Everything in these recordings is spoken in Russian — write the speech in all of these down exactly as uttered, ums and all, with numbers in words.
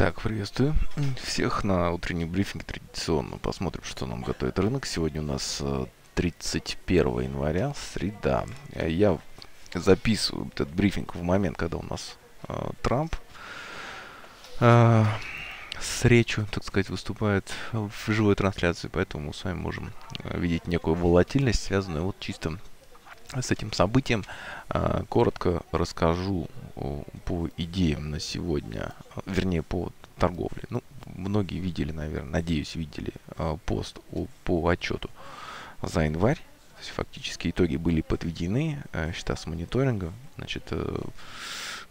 Так, приветствую всех на утренний брифинг традиционно. Посмотрим, что нам готовит рынок. Сегодня у нас тридцать первое января, среда. Я записываю этот брифинг в момент, когда у нас э, Трамп э, с речью, так сказать, выступает в живой трансляции. Поэтому мы с вами можем видеть некую волатильность, связанную вот чисто с этим событием. Коротко расскажу по идеям на сегодня, вернее, по торговле. Ну, многие видели, наверное, надеюсь, видели пост по отчету за январь. То есть, фактически итоги были подведены, счета с мониторинга. Значит,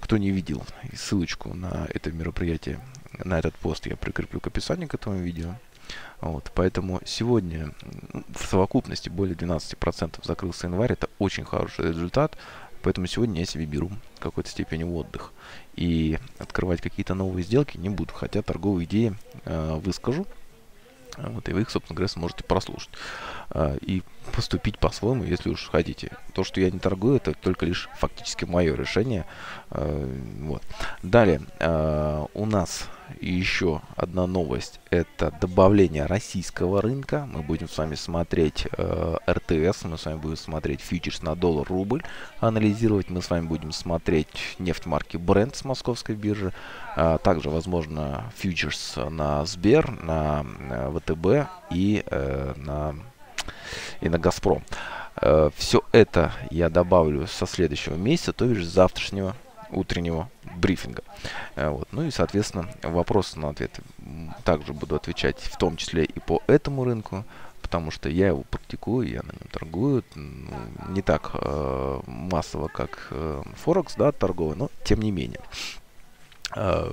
кто не видел, ссылочку на это мероприятие, на этот пост я прикреплю к описанию к этому видео. Вот, поэтому сегодня в совокупности более двенадцати процентов закрылся январь. Это очень хороший результат. Поэтому сегодня я себе беру в какой-то степени отдых. И открывать какие-то новые сделки не буду. Хотя торговые идеи э, выскажу. Вот, и вы их, собственно говоря, сможете прослушать. Э, и поступить по-своему, если уж хотите. То, что я не торгую, это только лишь фактически мое решение. Э, вот. Далее. Э, у нас... И еще одна новость – это добавление российского рынка. Мы будем с вами смотреть э, эр тэ эс, мы с вами будем смотреть фьючерс на доллар-рубль, анализировать. Мы с вами будем смотреть нефть марки Brent с московской биржи. А также, возможно, фьючерс на Сбер, на вэ тэ бэ и, э, на, и на Газпром. Э, все это я добавлю со следующего месяца, то бишь завтрашнего утреннего брифинга. Вот. Ну и, соответственно, вопросы на ответы также буду отвечать, в том числе и по этому рынку, потому что я его практикую, я на нем торгую. Не так э, массово, как э, Форекс, да, торговый, но тем не менее. Э,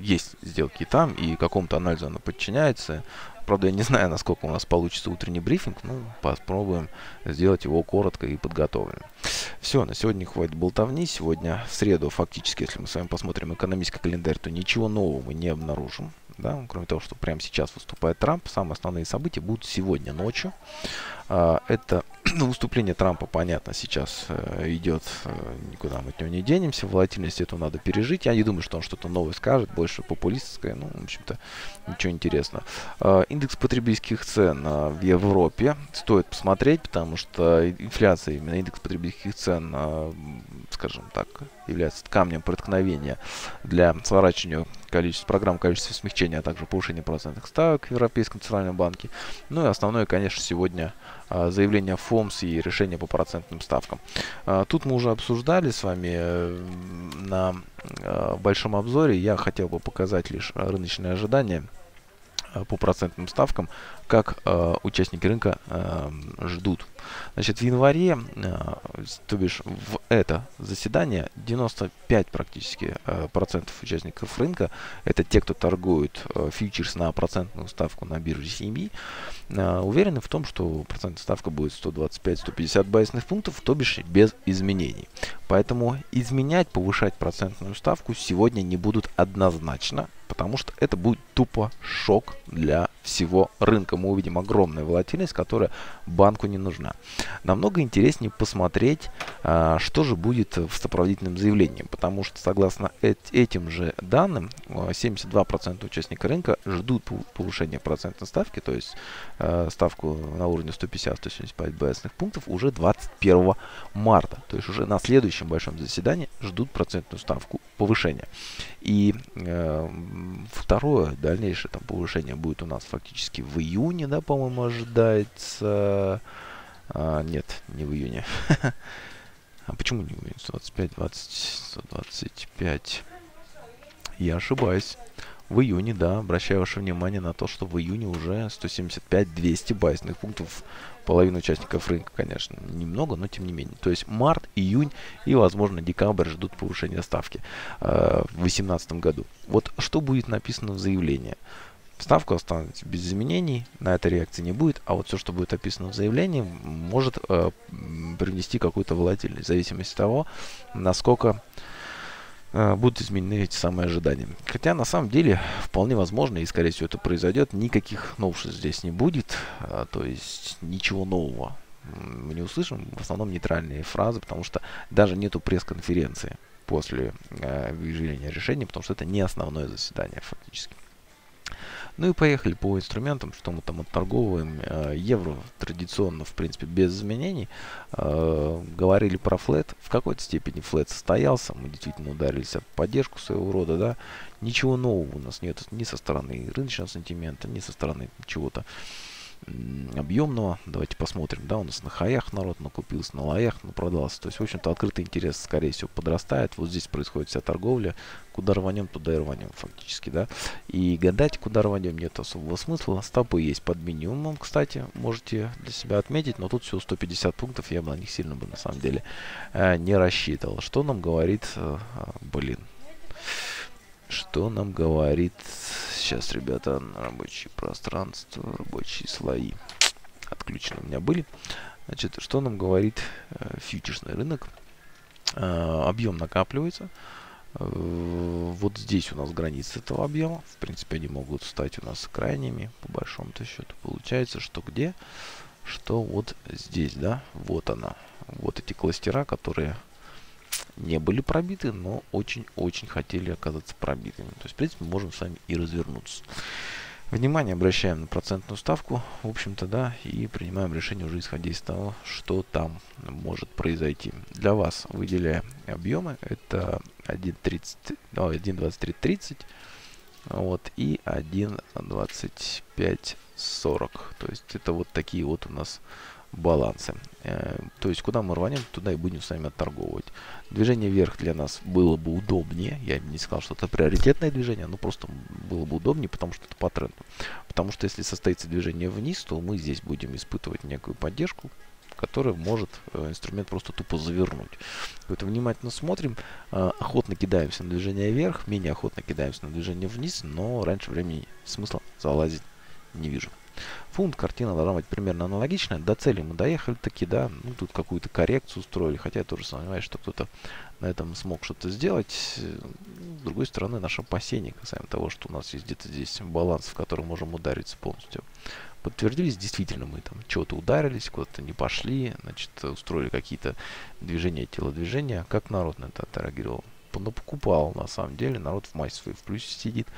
есть сделки там, и какому-то анализу она подчиняется. Правда, я не знаю, насколько у нас получится утренний брифинг, но попробуем сделать его коротко и подготовлено. Все, на сегодня хватит болтовни. Сегодня, в среду, фактически, если мы с вами посмотрим экономический календарь, то ничего нового мы не обнаружим. Да? Кроме того, что прямо сейчас выступает Трамп, самые основные события будут сегодня ночью. Это выступление Трампа, понятно, сейчас идет, никуда мы от него не денемся, волатильность эту надо пережить. Я не думаю, что он что-то новое скажет, больше популистское, ну, в общем-то, ничего интересного. Индекс потребительских цен в Европе стоит посмотреть, потому что инфляция, именно индекс потребительских цен, скажем так, является камнем преткновения для сворачивания количества программ, количества смягчения, а также повышения процентных ставок в Европейском Центральном банке. Ну и основное, конечно, сегодня заявление ФОМС и решение по процентным ставкам. Тут мы уже обсуждали с вами на большом обзоре. Я хотел бы показать лишь рыночные ожидания по процентным ставкам, как э, участники рынка э, ждут. Значит, в январе, э, то бишь в это заседание, девяносто пять практически э, процентов участников рынка, это те, кто торгует э, фьючерс на процентную ставку на бирже си эм и, э, уверены в том, что процентная ставка будет сто двадцать пять — сто пятьдесят базисных пунктов, то бишь без изменений. Поэтому изменять, повышать процентную ставку сегодня не будут однозначно, потому что это будет тупо шок для всего рынка. Мы увидим огромную волатильность, которая банку не нужна. Намного интереснее посмотреть, что же будет в сопроводительном заявлении, потому что, согласно этим же данным, семьдесят два процента участников рынка ждут повышения процентной ставки, то есть ставку на уровне сто пятьдесят — сто семьдесят пять базисных пунктов уже двадцать первого марта. То есть уже на следующем большом заседании ждут процентную ставку повышения. И э, второе, дальнейшее там повышение будет у нас фактически в июне, да, по-моему, ожидается. А, нет, не в июне. А почему не в июне? сто двадцать пять, двадцать, сто двадцать пять. Я ошибаюсь. В июне, да, обращаю ваше внимание на то, что в июне уже сто семьдесят пять — двести базисных пунктов. Половина участников рынка, конечно, немного, но тем не менее. То есть март, июнь и, возможно, декабрь ждут повышения ставки э, в две тысячи восемнадцатом году. Вот что будет написано в заявлении. Ставка останется без изменений, на это реакции не будет, а вот все, что будет описано в заявлении, может э, привнести какую-то волатильность, в зависимости от того, насколько будут изменены эти самые ожидания. Хотя, на самом деле, вполне возможно, и, скорее всего, это произойдет, никаких новшеств здесь не будет, то есть ничего нового мы не услышим, в основном нейтральные фразы, потому что даже нету пресс-конференции. после э, выявления решения, потому что это не основное заседание фактически. Ну и поехали по инструментам, что мы там отторговываем. Евро традиционно, в принципе, без изменений. Э, говорили про флэт. В какой-то степени флэт состоялся. Мы действительно ударились в поддержку своего рода, да. Ничего нового у нас нет ни со стороны рыночного сантимента, ни со стороны чего-то объемного. Давайте посмотрим, да, у нас на хаях народ накупился, на лоях продался. То есть, в общем-то, открытый интерес, скорее всего, подрастает. Вот здесь происходит вся торговля. Куда рванем, туда и рванем фактически, да. И гадать, куда рванем, нет особого смысла. Стопы есть под минимумом, кстати, можете для себя отметить. Но тут всего сто пятьдесят пунктов, я бы на них сильно бы, на самом деле, не рассчитывал. Что нам говорит, блин, что нам говорит... Сейчас, ребята, рабочие пространства, рабочие слои отключены у меня были. Значит, что нам говорит э, фьючерсный рынок? Э, объем накапливается. Э, вот здесь у нас границы этого объема. В принципе, они могут стать у нас крайними, по большому-то счету. Получается, что где? Что вот здесь, да? Вот она. Вот эти кластера, которые... не были пробиты, но очень-очень хотели оказаться пробитыми. То есть, в принципе, мы можем с вами и развернуться. Внимание обращаем на процентную ставку, в общем-то, да, и принимаем решение уже исходя из того, что там может произойти. Для вас выделяем объемы. Это один двадцать три тридцать, вот, и один двадцать пять сорок. То есть, это вот такие вот у нас балансы. Э, то есть, куда мы рванем, туда и будем с вами отторговывать. Движение вверх для нас было бы удобнее. Я не сказал, что это приоритетное движение, но просто было бы удобнее, потому что это по тренду. Потому что если состоится движение вниз, то мы здесь будем испытывать некую поддержку, которая может э, инструмент просто тупо завернуть. Поэтому внимательно смотрим. Э, охотно кидаемся на движение вверх, менее охотно кидаемся на движение вниз, но раньше времени смысла залазить не вижу. Фунт, картина должна быть примерно аналогичная. До цели мы доехали таки, да. Ну, тут какую-то коррекцию устроили. Хотя я тоже сомневаюсь, что кто-то на этом смог что-то сделать. С другой стороны, наше опасение касаемо того, что у нас есть где-то здесь баланс, в который можем удариться полностью. Подтвердились, действительно, мы там чего-то ударились, куда-то не пошли. Значит, устроили какие-то движения, телодвижения. Как народ на это отреагировал? Но покупал, на самом деле. Народ в массе своей в плюсе сидит.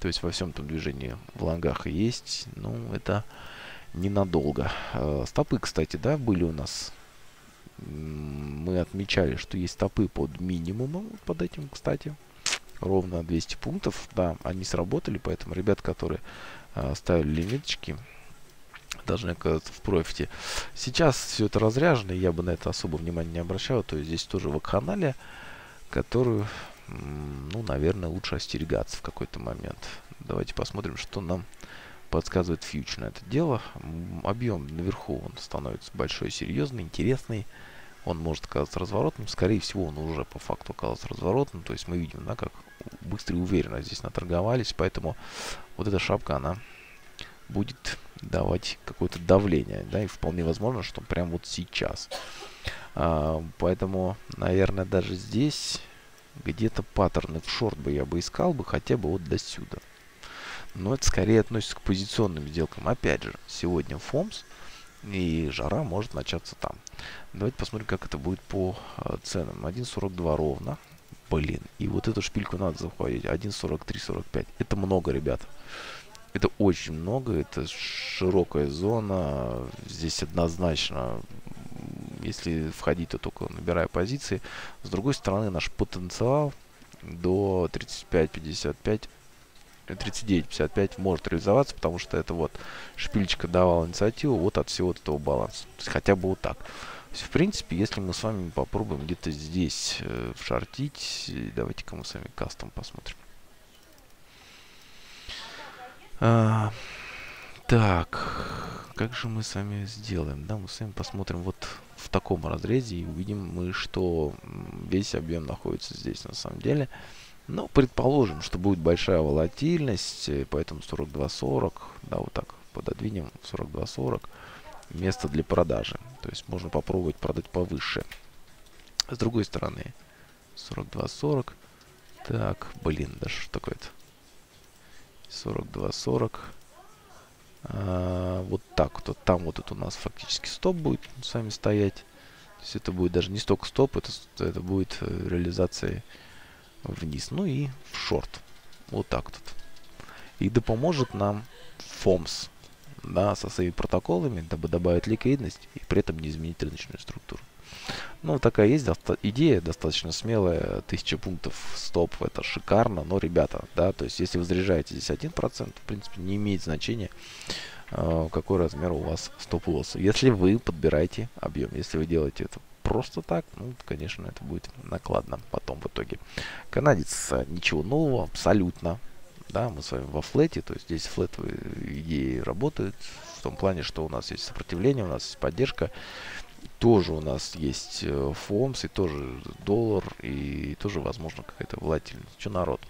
То есть во всем этом движении в лонгах и есть. Ну, это ненадолго. Э, стопы, кстати, да, были у нас. Мы отмечали, что есть стопы под минимумом. Под этим, кстати, ровно двести пунктов. Да, они сработали, поэтому ребят, которые э, ставили лимиточки, должны оказаться в профите. Сейчас все это разряжено, я бы на это особо внимания не обращал. То есть здесь тоже вакханалия, которую... ну, наверное, лучше остерегаться в какой-то момент. Давайте посмотрим, что нам подсказывает фьючер на это дело. Объем наверху, он становится большой, серьезный, интересный. Он может оказаться разворотным. Скорее всего, он уже по факту оказался разворотным. То есть мы видим, да, как быстро и уверенно здесь наторговались. Поэтому вот эта шапка, она будет давать какое-то давление. Да, и вполне возможно, что прямо вот сейчас. А, поэтому, наверное, даже здесь... где-то паттерны в шорт бы я бы искал бы хотя бы вот до сюда. Но это скорее относится к позиционным сделкам. Опять же, сегодня ФОМС и жара может начаться там. Давайте посмотрим, как это будет по э, ценам. один сорок два ровно. Блин, и вот эту шпильку надо захватить. один сорок три сорок пять. Это много, ребята. Это очень много. Это широкая зона. Здесь однозначно... если входить, то только набирая позиции. С другой стороны, наш потенциал до тридцать пять пятьдесят пять, тридцать девять пятьдесят пять может реализоваться, потому что это вот шпильчика давала инициативу вот от всего этого баланса. То есть хотя бы вот так. В принципе, если мы с вами попробуем где-то здесь э, вшортить, давайте-ка мы с вами кастом посмотрим. А так, как же мы с вами сделаем? Да, мы с вами посмотрим вот в таком разрезе и увидим мы, что весь объем находится здесь на самом деле. Но предположим, что будет большая волатильность, поэтому сорок два сорок, да, вот так пододвинем сорок два сорок, место для продажи. То есть можно попробовать продать повыше. С другой стороны, сорок два сорок, так, блин, да что такое-то? сорок два сорок. Вот так вот. Там вот это у нас фактически стоп будет сами стоять. То есть это будет даже не столько стоп, это, это будет реализация вниз. Ну и в шорт. Вот так тут. И да поможет нам ФОМС, да, со своими протоколами, дабы добавить ликвидность и при этом не изменить рыночную структуру. Ну, такая есть доста- идея, достаточно смелая, тысяча пунктов стоп, это шикарно, но, ребята, да, то есть, если вы заряжаете здесь один процент, в принципе, не имеет значения, э, какой размер у вас стоп-лосс, если вы подбираете объем, если вы делаете это просто так, ну, конечно, это будет накладно потом в итоге. Канадец, ничего нового, абсолютно, да, мы с вами во флете, то есть, здесь флетовые идеи работают, в том плане, что у нас есть сопротивление, у нас есть поддержка, тоже у нас есть ФОМС, и тоже доллар, и тоже, возможно, какая-то волатильность. Что народ?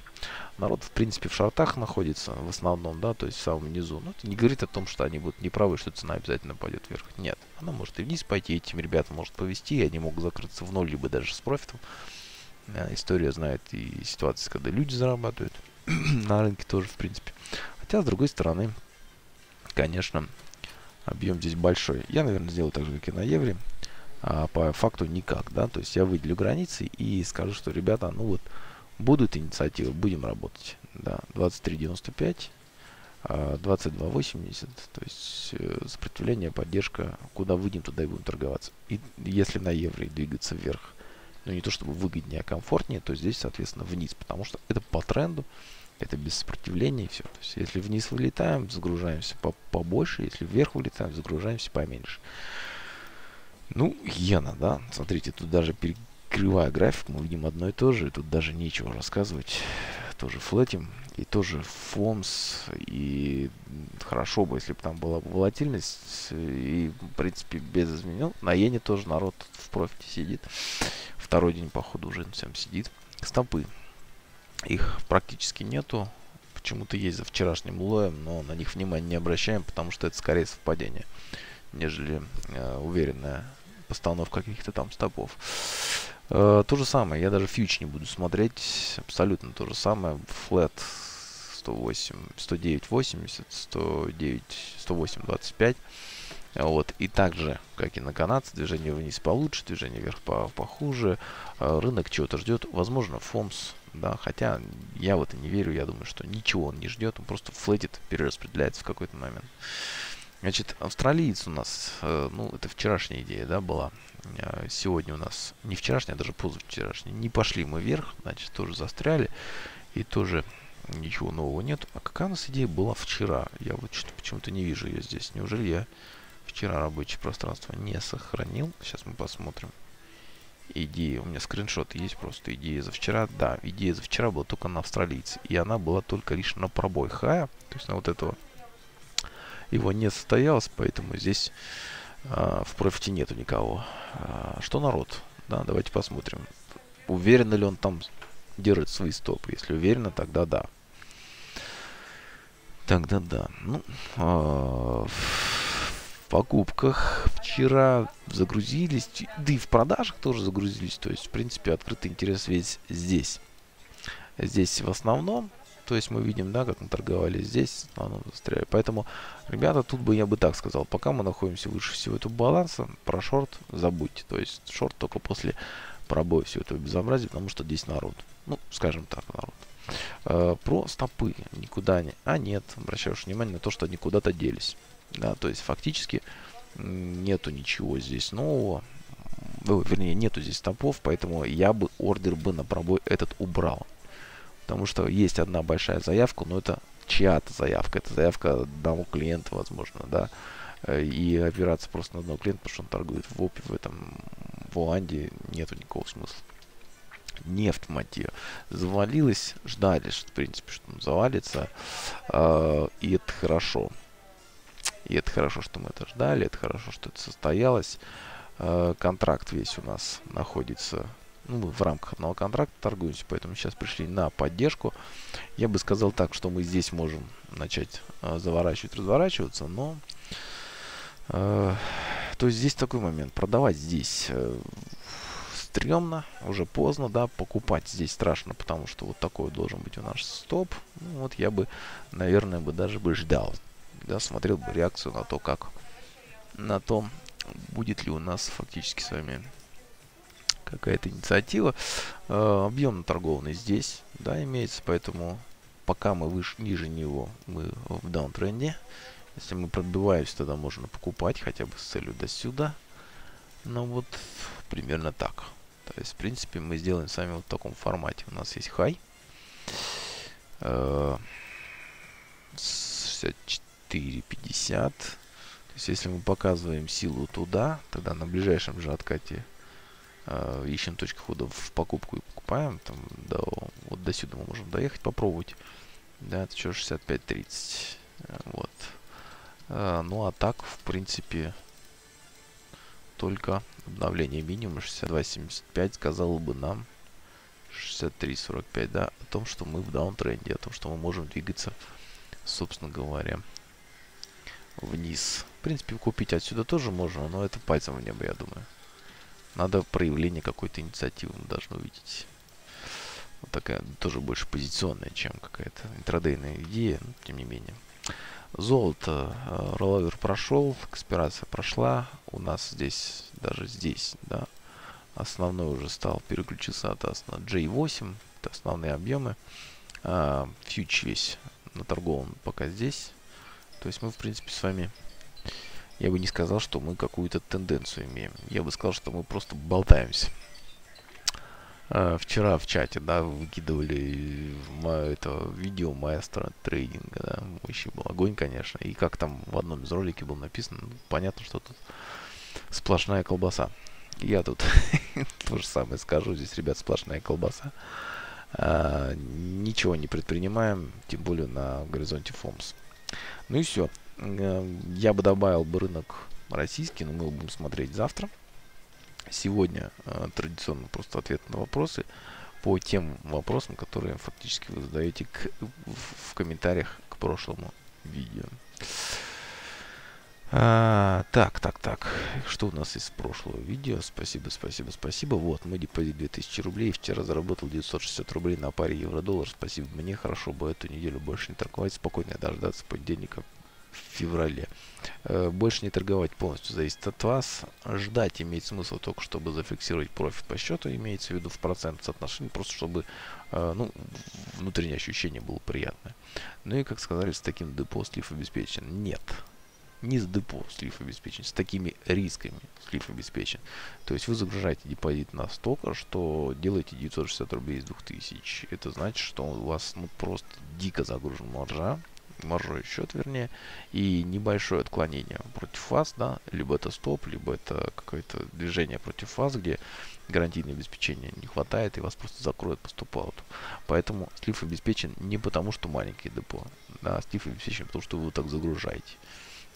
Народ, в принципе, в шортах находится в основном, да, то есть в самом низу. Но это не говорит о том, что они будут неправы, что цена обязательно пойдет вверх. Нет, она может и вниз пойти, этим ребятам может повести, и они могут закрыться в ноль, либо даже с профитом. История знает и ситуации, когда люди зарабатывают на рынке тоже, в принципе. Хотя, с другой стороны, конечно... Объем здесь большой. Я, наверное, сделаю так же, как и на евре. А по факту никак, да. То есть я выделю границы и скажу, что, ребята, ну вот, будут инициативы, будем работать. Да, двадцать три девяносто пять, двадцать два восемьдесят. То есть сопротивление, поддержка. Куда выйдем, туда и будем торговаться. И если на евро двигаться вверх, ну не то чтобы выгоднее, а комфортнее, то здесь, соответственно, вниз. Потому что это по тренду. Это без сопротивления и все. То есть, если вниз вылетаем, загружаемся побольше. Если вверх вылетаем, загружаемся поменьше. Ну, иена, да. Смотрите, тут даже перекрывая график, мы видим одно и то же. И тут даже нечего рассказывать. Тоже флетим. И тоже ФОМС. И хорошо бы, если бы там была волатильность. И, в принципе, без изменений. На иене тоже народ в профите сидит. Второй день, походу, уже всем сидит. Стопы. Их практически нету. Почему-то есть за вчерашним лоем, но на них внимания не обращаем, потому что это скорее совпадение, нежели э, уверенная постановка каких-то там стопов. Э, то же самое. Я даже фьюч не буду смотреть. Абсолютно то же самое. Флэт сто восемь, сто девять восемьдесят, сто девять, сто восемь двадцать пять. Вот. И также, как и на канадце, движение вниз получше, движение вверх по похуже. Э, рынок чего-то ждет. Возможно, ФОМС. Да, хотя я в это не верю, я думаю, что ничего он не ждет, он просто флетит, перераспределяется в какой-то момент. Значит, австралиец у нас, э, ну, это вчерашняя идея, да, была. Э, сегодня у нас, не вчерашняя, а даже позавчерашняя, не пошли мы вверх, значит, тоже застряли, и тоже ничего нового нет. А какая у нас идея была вчера? Я вот что-то почему-то не вижу ее здесь. Неужели я вчера рабочее пространство не сохранил? Сейчас мы посмотрим. Идея. У меня скриншот есть просто. Идея за вчера. Да, идея за вчера была только на австралийце. И она была только лишь на пробой хая. То есть на вот этого его не состоялось. Поэтому здесь э, в профите нету никого. Э, что народ? Да, давайте посмотрим. Уверенно ли он там держит свои стопы? Если уверенно, тогда да. Тогда да. Ну, э, покупках вчера загрузились, да и в продажах тоже загрузились, то есть, в принципе, открытый интерес весь здесь. Здесь в основном, то есть мы видим, да, как мы торговали здесь, оно застряли. Поэтому, ребята, тут бы я бы так сказал, пока мы находимся выше всего этого баланса, про шорт забудьте, то есть шорт только после пробоя всего этого безобразия, потому что здесь народ, ну, скажем так, народ. Э, про стопы никуда не... А, нет, обращаю внимание на то, что они куда-то делись. Да, то есть фактически нету ничего здесь нового, вернее, нету здесь стопов, поэтому я бы ордер бы на пробой этот убрал. Потому что есть одна большая заявка, но это чья-то заявка, это заявка одного клиента, возможно, да. И опираться просто на одного клиента, потому что он торгует в ОПе, в этом, в Оанде, нету никакого смысла. Нефть, мать ее, завалилась, ждали, в принципе, что он завалится, и это хорошо. И это хорошо, что мы это ждали, это хорошо, что это состоялось. Э, контракт весь у нас находится, ну, мы в рамках одного контракта торгуемся, поэтому сейчас пришли на поддержку. Я бы сказал так, что мы здесь можем начать э, заворачивать, разворачиваться, но... Э, то есть здесь такой момент, продавать здесь э, стрёмно, уже поздно, да, покупать здесь страшно, потому что вот такой должен быть у нас стоп. Ну, вот я бы, наверное, бы даже бы ждал. Да, смотрел бы реакцию на то, как, на то, будет ли у нас фактически с вами какая-то инициатива. Э, объем наторгованный здесь, да, имеется, поэтому пока мы выше, ниже него, мы в даунтренде. Если мы пробиваемся, тогда можно покупать хотя бы с целью до сюда. Ну вот, примерно так. То есть, в принципе, мы сделаем с вами вот в таком формате. У нас есть хай. шестьдесят четыре пятьдесят. То есть, если мы показываем силу туда, тогда на ближайшем же откате э, ищем точку входа в покупку и покупаем. Там, до, вот до сюда мы можем доехать, попробовать. Да, это что, шестьдесят пять тридцать. Вот. Э, ну, а так, в принципе, только обновление минимума шестьдесят два семьдесят пять сказало бы нам шестьдесят три сорок пять, да, о том, что мы в даунтренде, о том, что мы можем двигаться, собственно говоря, вниз. В принципе, купить отсюда тоже можно, но это пальцем в небо, я думаю. Надо проявление какой-то инициативы, мы должны увидеть. Вот такая тоже больше позиционная, чем какая-то интрадейная идея, но тем не менее. Золото, ролловер прошел, экспирация прошла. У нас здесь, даже здесь, да, основной уже стал переключиться от АС на джей восемь. Это основные объемы. А, фьюч весь наторгован пока здесь. То есть мы, в принципе, с вами... Я бы не сказал, что мы какую-то тенденцию имеем. Я бы сказал, что мы просто болтаемся. А, вчера в чате, да, выкидывали мое, это видео маэстро трейдинга, да, вообще был огонь, конечно. И как там в одном из роликов было написано, ну, понятно, что тут сплошная колбаса. Я тут то же самое скажу, здесь, ребят, сплошная колбаса. А, ничего не предпринимаем, тем более на горизонте ФОМС. Ну и все. Я бы добавил бы рынок российский, но мы его будем смотреть завтра. Сегодня э, традиционно просто ответ на вопросы по тем вопросам, которые фактически вы задаете к, в, в комментариях к прошлому видео. А, так, так, так. Что у нас из прошлого видео? Спасибо, спасибо, спасибо. Вот, мы депозит две тысячи рублей. Вчера заработал девятьсот шестьдесят рублей на паре евро-доллар. Спасибо мне. Хорошо бы эту неделю больше не торговать. Спокойно дождаться понедельника. В феврале. Больше не торговать полностью зависит от вас. Ждать имеет смысл только, чтобы зафиксировать профит по счету, имеется в виду в процент соотношения, просто чтобы, ну, внутреннее ощущение было приятное. Ну и, как сказали, с таким депо слив обеспечен. Нет, не с депо слив обеспечен, с такими рисками слив обеспечен. То есть вы загружаете депозит настолько, что делаете девятьсот шестьдесят рублей из двух тысяч. Это значит, что у вас, ну, просто дико загружен маржа. маржой счет, вернее, и небольшое отклонение против вас, да, либо это стоп, либо это какое-то движение против вас, где гарантийное обеспечение не хватает и вас просто закроют по стоп-ауту. Поэтому слив обеспечен не потому, что маленький депо, да, слив обеспечен потому, что вы его так загружаете.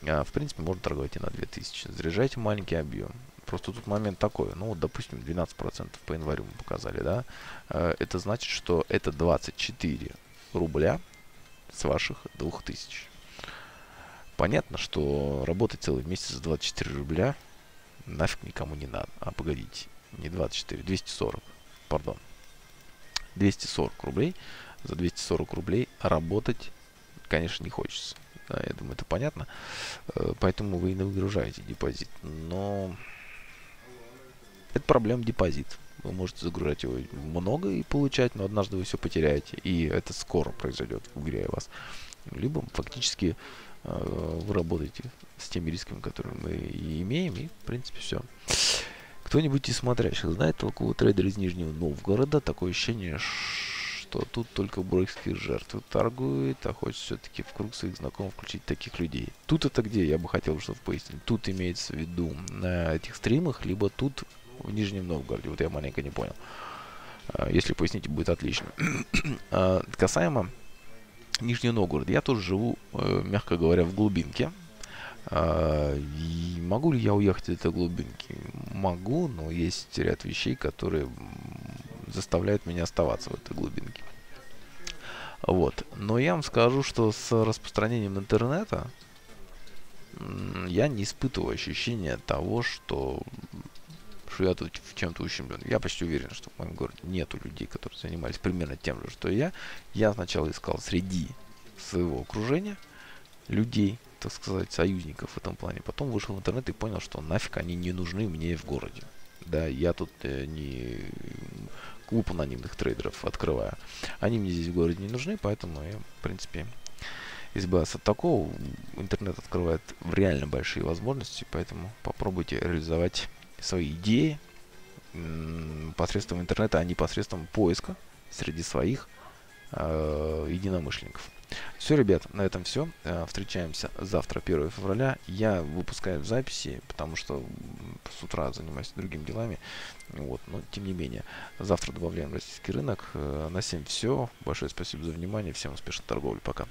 А, в принципе, можно торговать и на две тысячи. Заряжайте маленький объем. Просто тут момент такой, ну вот, допустим, двенадцать процентов по январю мы показали, да, это значит, что это двадцать четыре рубля с ваших двух тысяч. Понятно, что работать целый месяц за двадцать четыре рубля нафиг никому не надо. А погодите, не двадцать четыре, двести сорок, пардон, двести сорок рублей. За двести сорок рублей работать, конечно, не хочется, да, я думаю, это понятно. Поэтому вы и не выгружаете депозит. Но это проблема депозит. Вы можете загружать его много и получать, но однажды вы все потеряете. И это скоро произойдет, уверяю вас. Либо фактически э, вы работаете с теми рисками, которые мы и имеем. И, в принципе, все. Кто-нибудь из смотрящих знает толкового трейдера из Нижнего Новгорода? Такое ощущение, что тут только брокерские жертвы торгуют, а хочет все-таки в круг своих знакомых включить таких людей. Тут это где? Я бы хотел, чтобы пояснили. Тут имеется в виду на этих стримах, либо тут... в Нижнем Новгороде. Вот я маленько не понял. Если поясните, будет отлично. Касаемо Нижнего Новгорода. Я тоже живу, мягко говоря, в глубинке. И могу ли я уехать из этой глубинки? Могу, но есть ряд вещей, которые заставляют меня оставаться в этой глубинке. Вот. Но я вам скажу, что с распространением интернета я не испытываю ощущения того, что... что я тут в чем-то ущемлен. Я почти уверен, что в моем городе нету людей, которые занимались примерно тем же, что и я. Я сначала искал среди своего окружения людей, так сказать, союзников в этом плане. Потом вышел в интернет и понял, что нафиг они не нужны мне в городе. Да, я тут э, не клуб анонимных трейдеров открываю. Они мне здесь в городе не нужны, поэтому я, в принципе, избавился от такого. Интернет открывает реально большие возможности, поэтому попробуйте реализовать свои идеи посредством интернета, а не посредством поиска среди своих э, единомышленников. Все, ребят, на этом все. Встречаемся завтра, первого февраля. Я выпускаю записи, потому что с утра занимаюсь другими делами. Вот, но тем не менее, завтра добавляем российский рынок. На всем все. Большое спасибо за внимание. Всем успешной торговли. Пока.